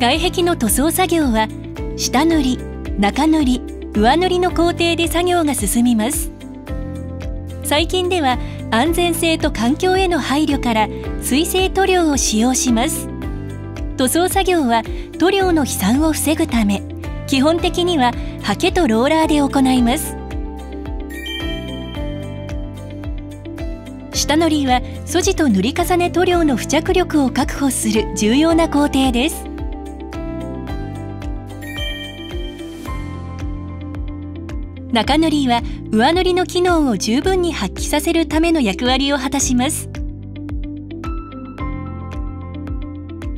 外壁の塗装作業は下塗り、中塗り、上塗りの工程で作業が進みます。最近では安全性と環境への配慮から水性塗料を使用します。塗装作業は塗料の飛散を防ぐため、基本的にはハケとローラーで行います。下塗りは素地と塗り重ね塗料の付着力を確保する重要な工程です。中塗りは上塗りの機能を十分に発揮させるための役割を果たします。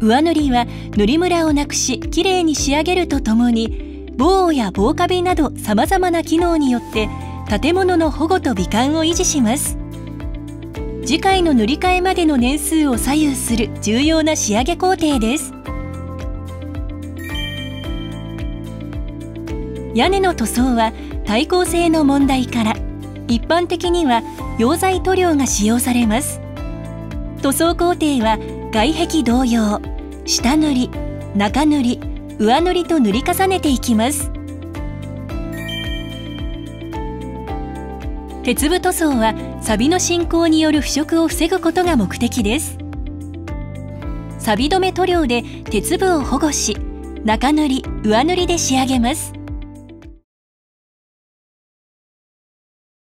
上塗りは塗りムラをなくしきれいに仕上げるとともに、防汚や防カビなどさまざまな機能によって建物の保護と美観を維持します。次回の塗り替えまでの年数を左右する重要な仕上げ工程です。屋根の塗装は耐光性の問題から一般的には溶剤塗料が使用されます。塗装工程は外壁同様、下塗り、中塗り、上塗りと塗り重ねていきます。鉄部塗装は錆の進行による腐食を防ぐことが目的です。錆止め塗料で鉄部を保護し、中塗り、上塗りで仕上げます。